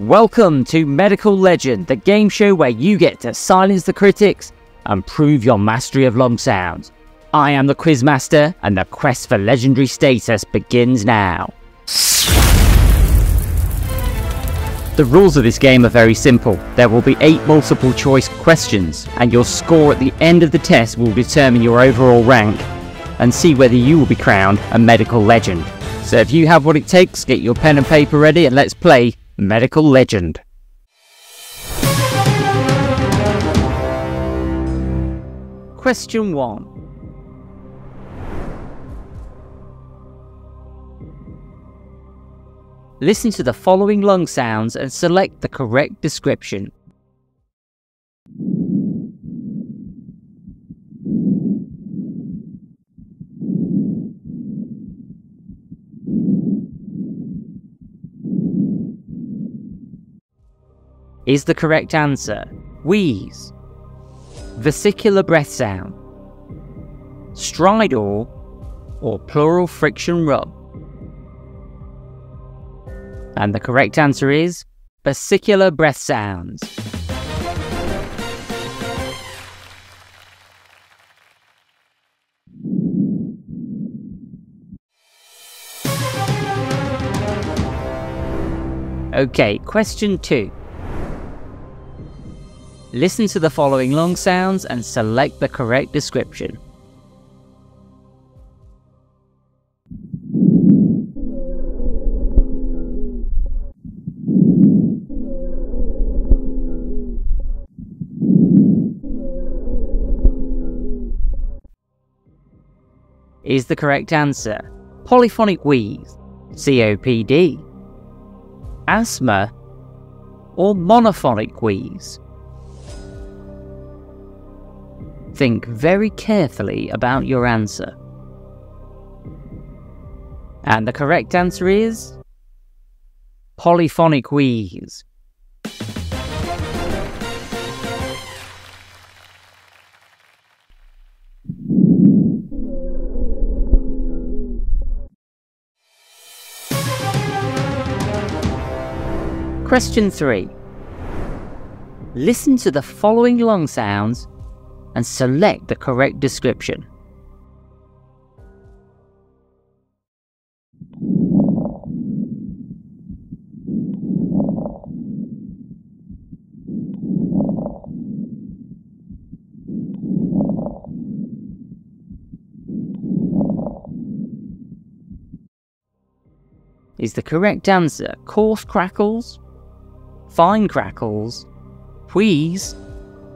Welcome to Medical Legend, the game show where you get to silence the critics and prove your mastery of long sounds. I am the Quizmaster, and the quest for legendary status begins now. The rules of this game are very simple. There will be 8 multiple choice questions, and your score at the end of the test will determine your overall rank and see whether you will be crowned a Medical Legend. So if you have what it takes, get your pen and paper ready and let's play Medical Legend. Question 1. Listen to the following lung sounds and select the correct description. Is the correct answer wheeze, vesicular breath sound, stridor, or pleural friction rub? And the correct answer is vesicular breath sounds. Okay, question 2. Listen to the following lung sounds and select the correct description. Is the correct answer polyphonic wheeze, COPD, asthma, or monophonic wheeze? Think very carefully about your answer. And the correct answer is polyphonic wheeze. Question 3. Listen to the following lung sounds and select the correct description. Is the correct answer coarse crackles, fine crackles, wheeze,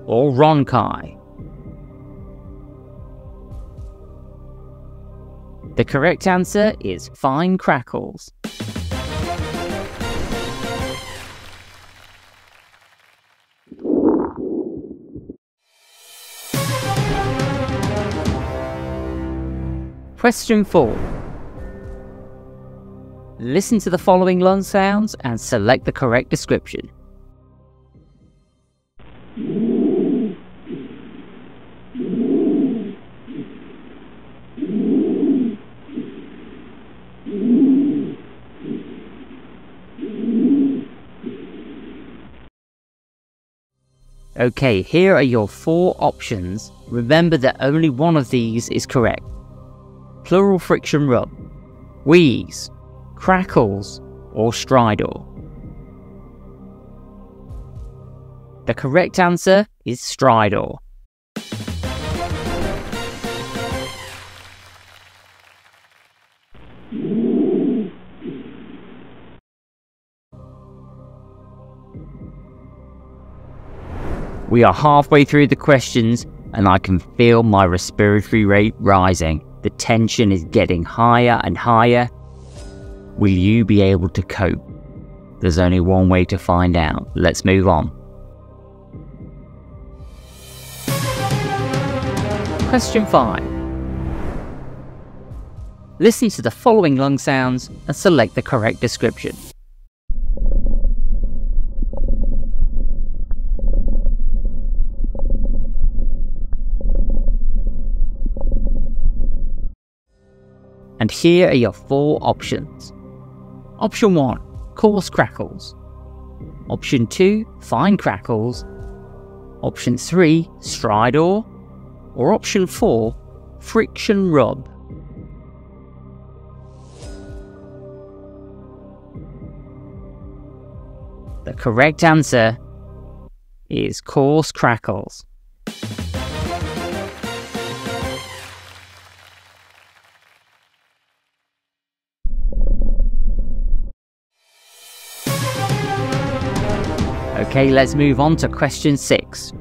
or ronchi? The correct answer is fine crackles. Question 4. Listen to the following lung sounds and select the correct description. Okay, here are your 4 options. Remember that only one of these is correct. Pleural friction rub, wheeze, crackles, or stridor? The correct answer is stridor. We are halfway through the questions and I can feel my respiratory rate rising. The tension is getting higher and higher. Will you be able to cope? There's only one way to find out. Let's move on. Question 5. Listen to the following lung sounds and select the correct description. And here are your 4 options. Option 1, coarse crackles. Option 2, fine crackles. Option 3, stridor. Or option 4, friction rub. The correct answer is coarse crackles. Okay, let's move on to question 6.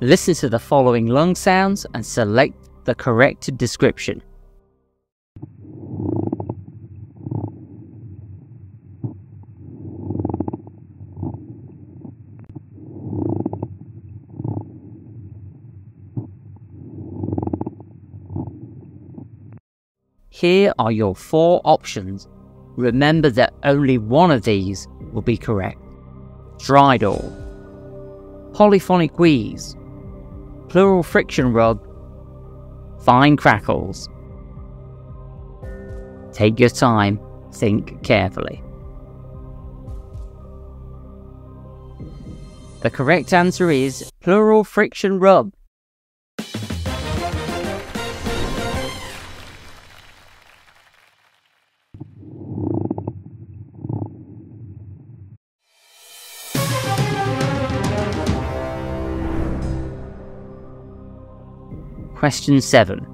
Listen to the following lung sounds and select the correct description. Here are your 4 options. Remember that only one of these will be correct. Stridor, polyphonic wheeze, pleural friction rub, fine crackles. Take your time, think carefully. The correct answer is pleural friction rub. Question 7.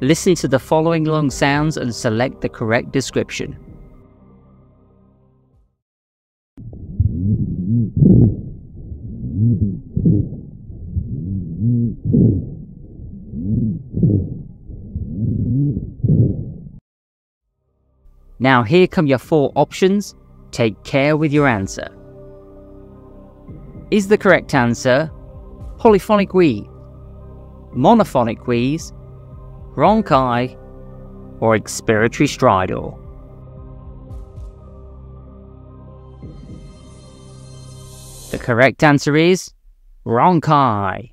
Listen to the following lung sounds and select the correct description. Now here come your 4 options. Take care with your answer. Is the correct answer polyphonic wheeze, monophonic wheeze, ronchi, or expiratory stridor? The correct answer is ronchi.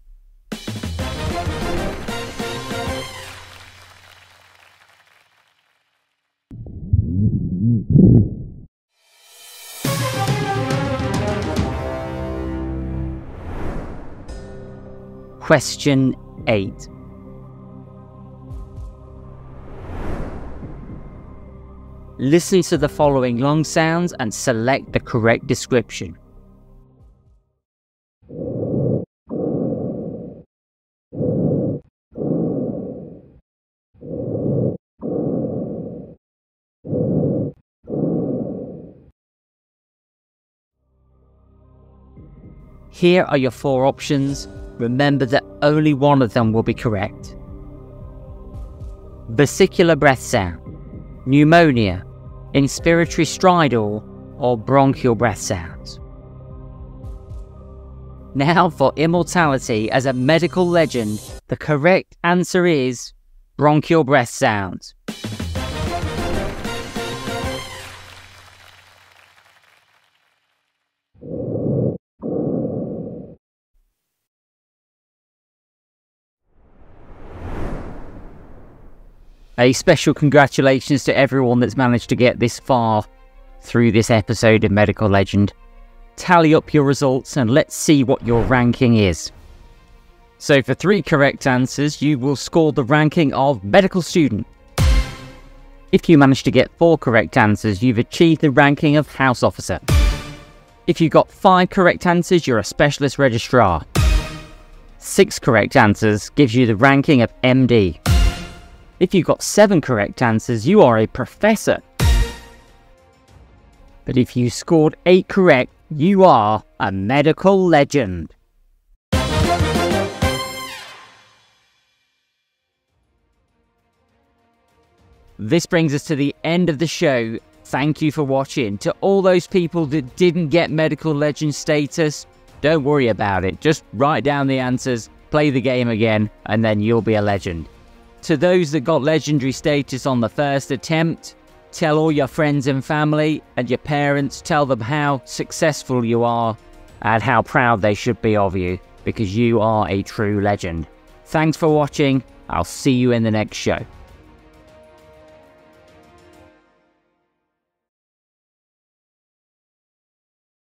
Question 8. Listen to the following lung sounds and select the correct description. Here are your 4 options. Remember that only one of them will be correct. Vesicular breath sound, pneumonia, inspiratory stridor, or bronchial breath sounds. Now for immortality as a medical legend, the correct answer is bronchial breath sounds. A special congratulations to everyone that's managed to get this far through this episode of Medical Legend. Tally up your results and let's see what your ranking is. So for 3 correct answers, you will score the ranking of medical student. If you manage to get 4 correct answers, you've achieved the ranking of house officer. If you got 5 correct answers, you're a specialist registrar. 6 correct answers gives you the ranking of MD. If you got 7 correct answers, you are a professor. But if you scored 8 correct, you are a medical legend. This brings us to the end of the show. Thank you for watching. To all those people that didn't get medical legend status, don't worry about it. Just write down the answers, play the game again, and then you'll be a legend. To those that got legendary status on the first attempt, tell all your friends and family and your parents, tell them how successful you are and how proud they should be of you, because you are a true legend. Thanks for watching, I'll see you in the next show.